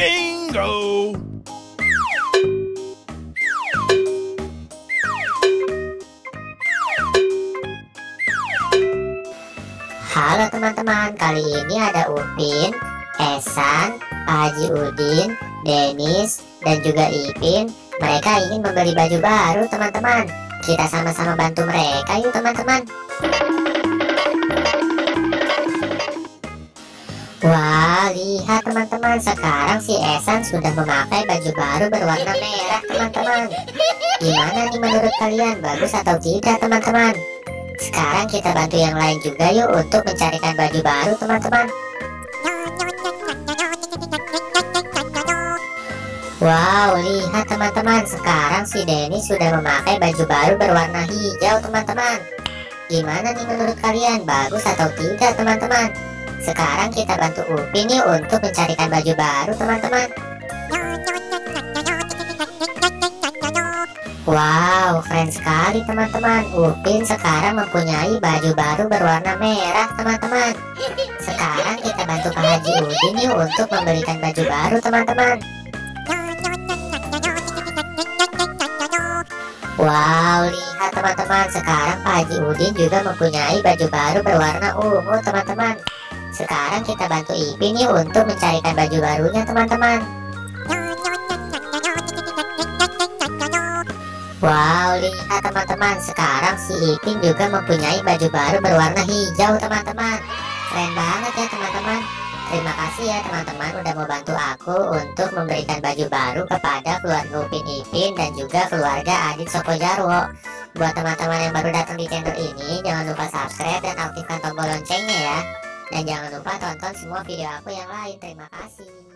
Bingo! Halo teman-teman, kali ini ada Upin, Ehsan, Haji Udin, Dennis, dan juga Ipin. Mereka ingin membeli baju baru teman-teman. Kita sama-sama bantu mereka yuk teman-teman. Wah, lihat teman-teman, sekarang si Ehsan sudah memakai baju baru berwarna merah teman-teman. Gimana nih menurut kalian, bagus atau tidak teman-teman? Sekarang kita bantu yang lain juga yuk untuk mencarikan baju baru teman-teman. Wow, lihat teman-teman, sekarang si Denny sudah memakai baju baru berwarna hijau teman-teman. Gimana nih menurut kalian, bagus atau tidak teman-teman? Sekarang kita bantu Upin nih untuk mencarikan baju baru teman-teman. Wow, keren sekali teman-teman. Upin sekarang mempunyai baju baru berwarna merah teman-teman. Sekarang kita bantu Pak Haji Udin nih untuk membelikan baju baru teman-teman. Wow, lihat teman-teman, sekarang Pak Haji Udin juga mempunyai baju baru berwarna ungu teman-teman. Sekarang kita bantu Ipin nih untuk mencarikan baju barunya teman-teman. Wow, lihat teman-teman, sekarang si Ipin juga mempunyai baju baru berwarna hijau teman-teman. Keren banget ya teman-teman. Terima kasih ya teman-teman udah mau bantu aku untuk memberikan baju baru kepada keluarga Upin Ipin dan juga keluarga Adit Sopo Jarwo. Buat teman-teman yang baru datang di channel ini, jangan lupa subscribe dan aktifkan tombol loncengnya ya. Dan jangan lupa tonton semua video aku yang lain. Terima kasih.